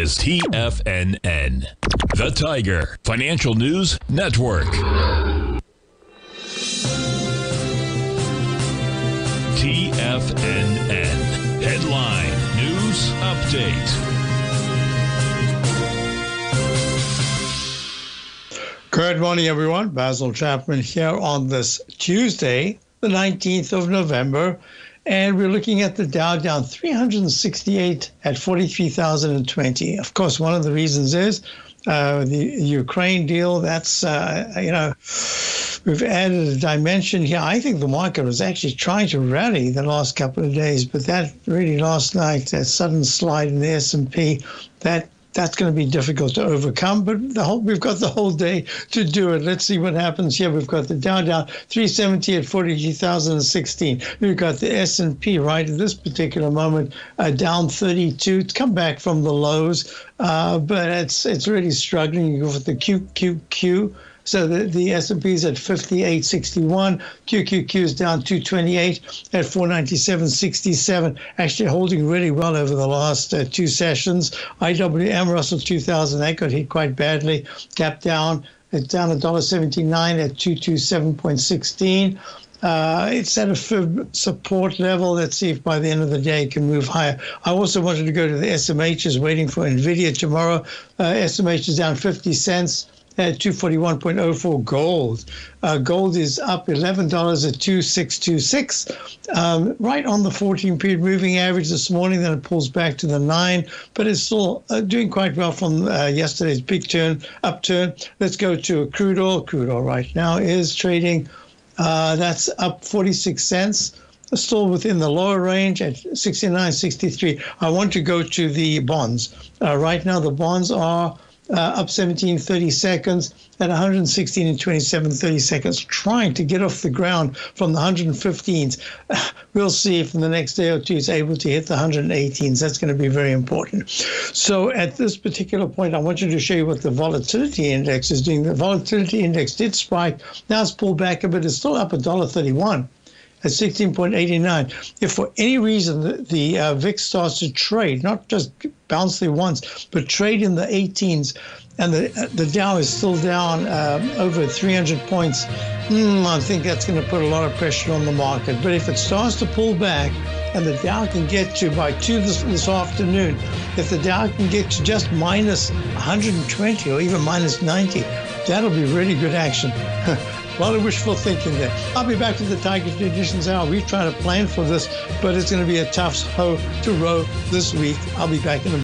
is TFNN, the Tiger Financial News Network. TFNN, headline news update. Good morning, everyone. Basil Chapman here on this Tuesday, the 19th of November. And we're looking at the Dow down 368 at 43,020. Of course, one of the reasons is the Ukraine deal. That's, we've added a dimension here. I think the market was actually trying to rally the last couple of days, but that really last night, that sudden slide in the S&P, that's going to be difficult to overcome, but we've got the whole day to do it. Let's see what happens here. We've got the Dow down 370 at 42,016. We've got the S&P right at this particular moment down 32. It's come back from the lows, but it's really struggling. You go for the QQQ. So the S&P is at 58.61. QQQ is down 228 at 497.67. Actually holding really well over the last two sessions. IWM, Russell 2000, that got hit quite badly. Gap down. It's down $1.79 at 227.16. It's at a fib support level. Let's see if by the end of the day it can move higher. I also wanted to go to the SMH. Is waiting for NVIDIA tomorrow. SMH is down 50 cents. At 241.04. gold. Gold is up $11 at 2626, right on the 14-period moving average this morning. Then it pulls back to the 9, but it's still doing quite well from yesterday's big upturn. Let's go to crude oil. Crude oil right now is trading. That's up 46 cents. Still within the lower range at 69.63. I want to go to the bonds. Right now the bonds are up 17 30 seconds at 116 and 27 30 seconds, trying to get off the ground from the 115s. We'll see if in the next day or two it's able to hit the 118s. That's going to be very important. So at this particular point, I want you to show you what the volatility index is doing. The volatility index did spike. Now it's pulled back a bit. It's still up $1.31 at 16.89. If for any reason the VIX starts to trade, not just bounce there once, but trade in the 18s, and the Dow is still down over 300 points, I think that's going to put a lot of pressure on the market. But if it starts to pull back, and the Dow can get to, by 2 this afternoon, if the Dow can get to just minus 120 or even minus 90, that'll be really good action. A lot of wishful thinking there. I'll be back with the Tiger Conditions Hour. We're trying to plan for this, but it's going to be a tough hoe to row this week. I'll be back in a